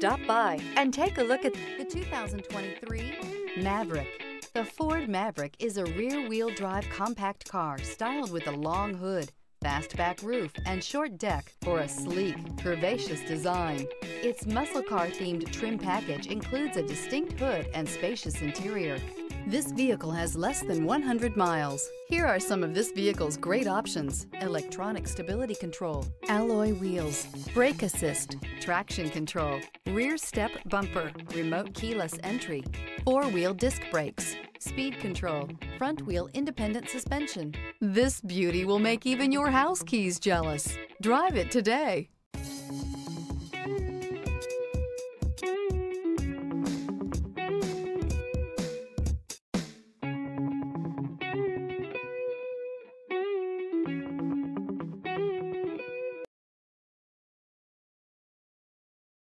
Stop by and take a look at the 2023 Maverick. The Ford Maverick is a rear-wheel drive compact car styled with a long hood, fastback roof, and short deck for a sleek, curvaceous design. Its muscle car-themed trim package includes a distinct hood and spacious interior. This vehicle has less than 100 miles. Here are some of this vehicle's great options: electronic stability control, alloy wheels, brake assist, traction control, rear step bumper, remote keyless entry, four-wheel disc brakes, speed control, front wheel independent suspension. This beauty will make even your house keys jealous. Drive it today.